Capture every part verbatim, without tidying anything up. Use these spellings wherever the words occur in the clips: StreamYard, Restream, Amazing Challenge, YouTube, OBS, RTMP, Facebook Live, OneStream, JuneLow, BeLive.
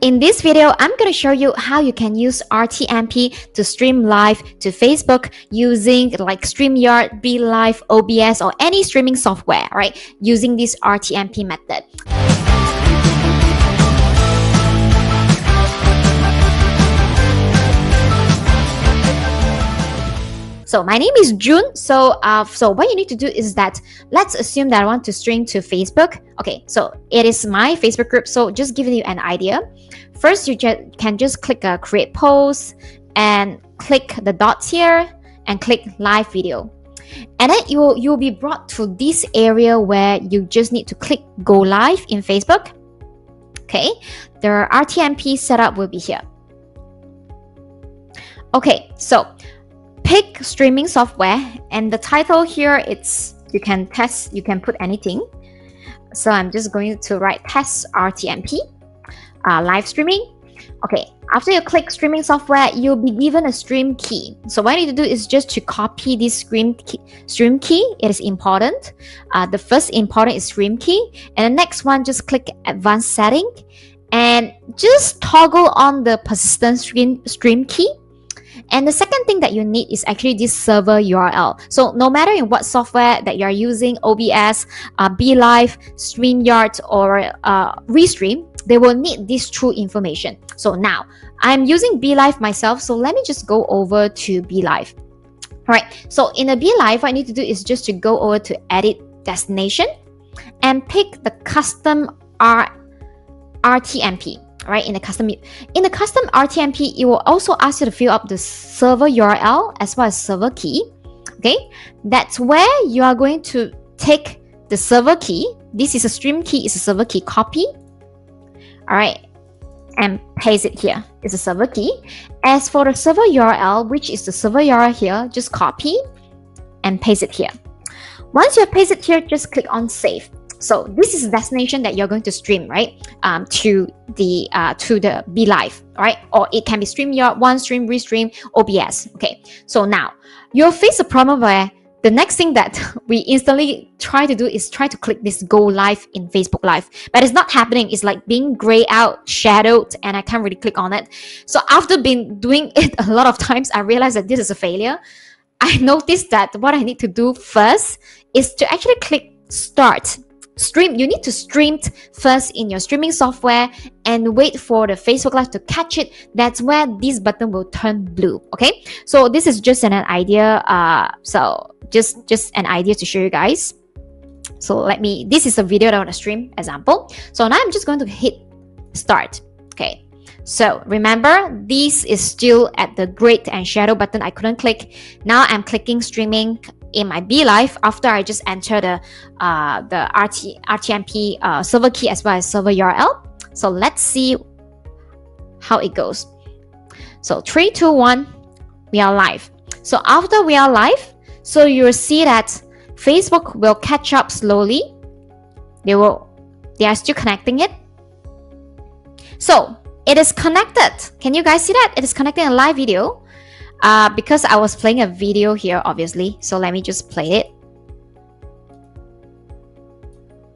In this video, I'm going to show you how you can use R T M P to stream live to Facebook using like StreamYard, BeLive, O B S, or any streaming software, right? Using this R T M P method. So my name is June. So, uh, so what you need to do is that let's assume that I want to stream to Facebook. Okay, so it is my Facebook group. So just giving you an idea. First, you ju- can just click uh, create post and click the dots here and click live video. And then you'll, you'll be brought to this area where you just need to click go live in Facebook. Okay, the R T M P setup will be here. Okay, so pick streaming software, and the title here, it's you can test, you can put anything. So I'm just going to write test R T M P uh, live streaming. Okay, after you click streaming software, you'll be given a stream key. So what you need to do is just to copy this stream key. Stream key, it is important. Uh, the first important is stream key, and the next one just click advanced setting, and just toggle on the persistent stream stream key. And the second thing that you need is actually this server U R L. So no matter in what software that you're using, O B S, uh, BeLive, StreamYard, or uh, Restream, they will need these two information. So now, I'm using BeLive myself, so let me just go over to BeLive. All right, so in a BeLive, what I need to do is just to go over to edit destination and pick the custom R RTMP. Right, in the custom in the custom R T M P, it will also ask you to fill up the server U R L as well as server key. Okay, that's where you are going to take the server key. This is a stream key, it's a server key copy. All right, and paste it here. It's a server key. As for the server U R L, which is the server U R L here, just copy and paste it here. Once you have pasted it here, just click on save. So this is the destination that you're going to stream, right? Um, to the uh, to the BeLive, right? Or it can be StreamYard, OneStream, Restream, O B S. Okay. So now you'll face a problem where the next thing that we instantly try to do is try to click this go live in Facebook Live, but it's not happening. It's like being grayed out, shadowed, and I can't really click on it. So after been doing it a lot of times, I realized that this is a failure. I noticed that what I need to do first is to actually click start. Stream, you need to stream first in your streaming software and wait for the Facebook Live to catch it. That's where this button will turn blue. Okay, so this is just an, an idea. Uh, so just just an idea to show you guys. So let me. This is a video that I want to stream example. So now I'm just going to hit start. Okay. So remember, this is still at the gray and shadow button. I couldn't click. Now I'm clicking streaming in my BeLive after I just enter the uh, the R T M P uh, server key as well as server U R L. So let's see how it goes. So three, two, one, we are live. So after we are live, so you'll see that Facebook will catch up slowly. They will, they are still connecting it. So it is connected. Can you guys see that? It is connecting a live video. Uh, because I was playing a video here, obviously. So let me just play it.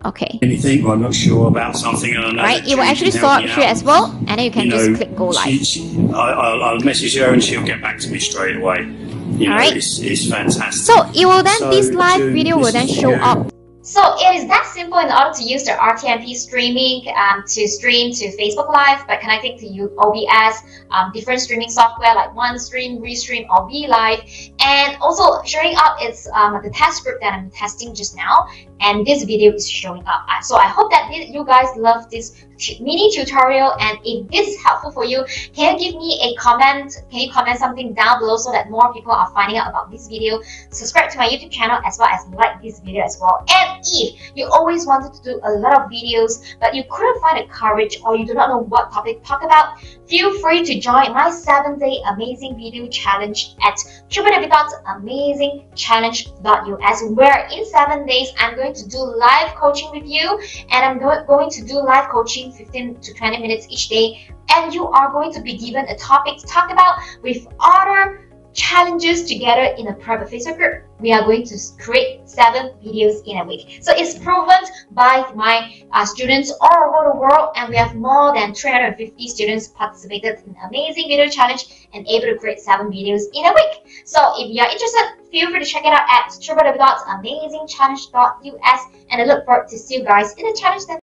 Okay. Anything I'm not sure about something. And I know right, it will actually show up here as well. And then you can you just know, click go live. She, she, I, I'll, I'll message her and she'll get back to me straight away. You All know, right. It's, it's fantastic. So it will then, so this live June, video will then show yeah. up. So it is that simple in order to use the R T M P streaming um, to stream to Facebook Live by connecting to O B S, um, different streaming software like OneStream, Restream, or BeLive, and also showing up is um, the test group that I'm testing just now, and this video is showing up. So I hope that you guys love this mini tutorial, and if this is helpful for you, can you give me a comment? Can you comment something down below so that more people are finding out about this video? Subscribe to my YouTube channel as well as like this video as well. And if you always wanted to do a lot of videos but you couldn't find the courage, or you do not know what topic to talk about, feel free to join my seven day amazing video challenge at w w w dot amazing challenge dot u s, where in seven days I'm going to do live coaching with you, and I'm go going to do live coaching fifteen to twenty minutes each day, and you are going to be given a topic to talk about with other challenges together in a private Facebook group. We are going to create seven videos in a week. So it's proven by my uh, students all over the world, and we have more than three hundred fifty students participated in the amazing video challenge and able to create seven videos in a week. So if you are interested, feel free to check it out at w w w dot amazing challenge dot u s, and I look forward to see you guys in the challenge then.